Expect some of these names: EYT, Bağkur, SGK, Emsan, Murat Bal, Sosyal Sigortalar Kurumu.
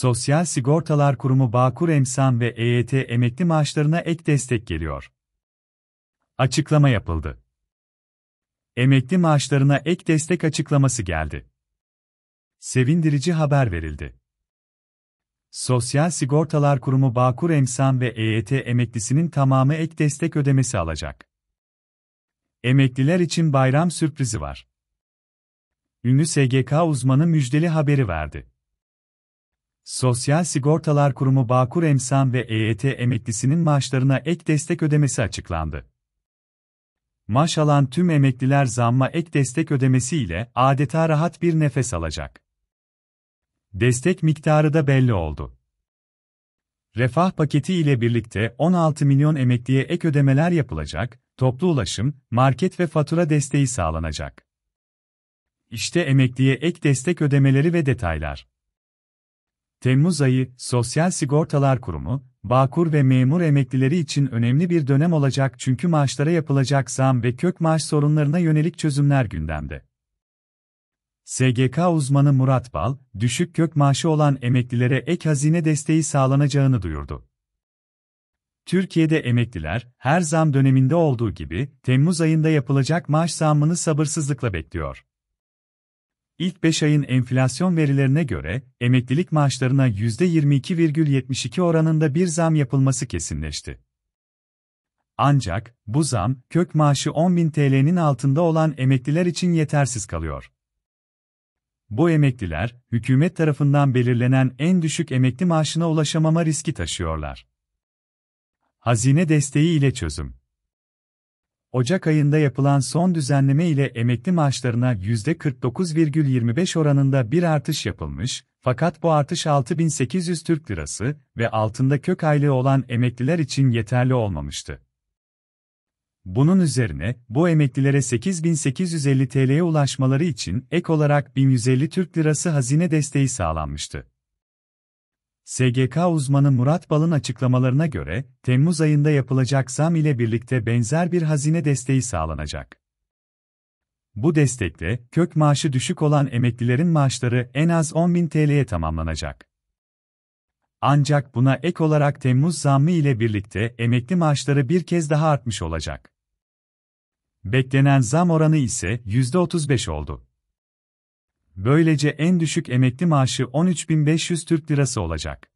Sosyal Sigortalar Kurumu Bağkur Emsan ve EYT emekli maaşlarına ek destek geliyor. Açıklama yapıldı. Emekli maaşlarına ek destek açıklaması geldi. Sevindirici haber verildi. Sosyal Sigortalar Kurumu Bağkur Emsan ve EYT emeklisinin tamamı ek destek ödemesi alacak. Emekliler için bayram sürprizi var. Ünlü SGK uzmanı müjdeli haberi verdi. Sosyal Sigortalar Kurumu Bağkur Emsan ve EYT emeklisinin maaşlarına ek destek ödemesi açıklandı. Maaş alan tüm emekliler zamma ek destek ödemesiyle adeta rahat bir nefes alacak. Destek miktarı da belli oldu. Refah paketi ile birlikte 16 milyon emekliye ek ödemeler yapılacak, toplu ulaşım, market ve fatura desteği sağlanacak. İşte emekliye ek destek ödemeleri ve detaylar. Temmuz ayı, Sosyal Sigortalar Kurumu, Bağkur ve memur emeklileri için önemli bir dönem olacak çünkü maaşlara yapılacak zam ve kök maaş sorunlarına yönelik çözümler gündemde. SGK uzmanı Murat Bal, düşük kök maaşı olan emeklilere ek hazine desteği sağlanacağını duyurdu. Türkiye'de emekliler, her zam döneminde olduğu gibi, Temmuz ayında yapılacak maaş zammını sabırsızlıkla bekliyor. İlk 5 ayın enflasyon verilerine göre, emeklilik maaşlarına %22,72 oranında bir zam yapılması kesinleşti. Ancak, bu zam, kök maaşı 10.000 TL'nin altında olan emekliler için yetersiz kalıyor. Bu emekliler, hükümet tarafından belirlenen en düşük emekli maaşına ulaşamama riski taşıyorlar. Hazine desteği ile çözüm. Ocak ayında yapılan son düzenleme ile emekli maaşlarına %49,25 oranında bir artış yapılmış, fakat bu artış 6.800 Türk Lirası ve altında kök aylığı olan emekliler için yeterli olmamıştı. Bunun üzerine, bu emeklilere 8.850 TL'ye ulaşmaları için ek olarak 1.150 Türk Lirası hazine desteği sağlanmıştı. SGK uzmanı Murat Bal'ın açıklamalarına göre, Temmuz ayında yapılacak zam ile birlikte benzer bir hazine desteği sağlanacak. Bu destekle, kök maaşı düşük olan emeklilerin maaşları en az 10.000 TL'ye tamamlanacak. Ancak buna ek olarak Temmuz zammı ile birlikte emekli maaşları bir kez daha artmış olacak. Beklenen zam oranı ise %35 oldu. Böylece en düşük emekli maaşı 13.500 Türk Lirası olacak.